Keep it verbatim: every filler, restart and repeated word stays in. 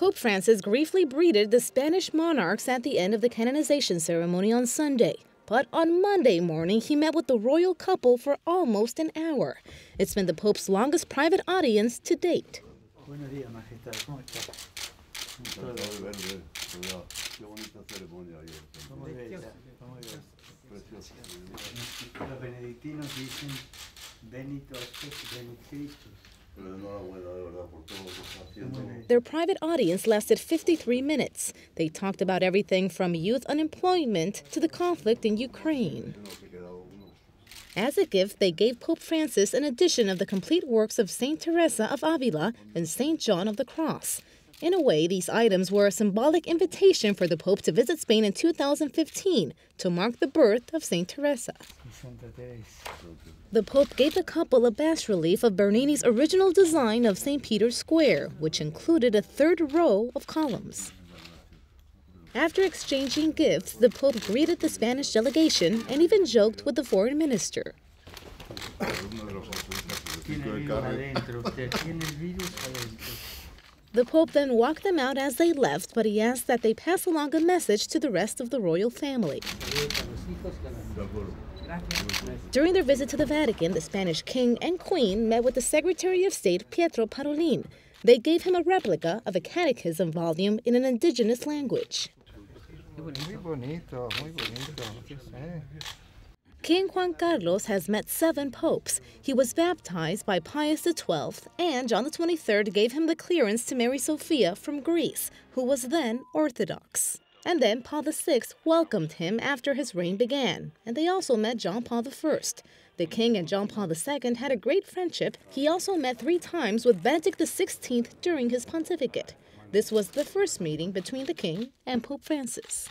Pope Francis briefly greeted the Spanish monarchs at the end of the canonization ceremony on Sunday. But on Monday morning, he met with the royal couple for almost an hour. It's been the Pope's longest private audience to date. Their private audience lasted fifty-three minutes. They talked about everything from youth unemployment to the conflict in Ukraine. As a gift, they gave Pope Francis an edition of the complete works of Saint Teresa of Avila and Saint John of the Cross. In a way, these items were a symbolic invitation for the Pope to visit Spain in two thousand fifteen to mark the birth of Saint Teresa. The Pope gave the couple a bas-relief of Bernini's original design of Saint Peter's Square, which included a third row of columns. After exchanging gifts, the Pope greeted the Spanish delegation and even joked with the foreign minister. The Pope then walked them out as they left, but he asked that they pass along a message to the rest of the royal family. During their visit to the Vatican, the Spanish king and queen met with the Secretary of State, Pietro Parolin. They gave him a replica of a catechism volume in an indigenous language. King Juan Carlos has met seven popes. He was baptized by Pius the twelfth, and John the twenty-third gave him the clearance to marry Sophia from Greece, who was then Orthodox. And then Paul the sixth welcomed him after his reign began, and they also met John Paul the first. The king and John Paul the second had a great friendship. He also met three times with Benedict the sixteenth during his pontificate. This was the first meeting between the king and Pope Francis.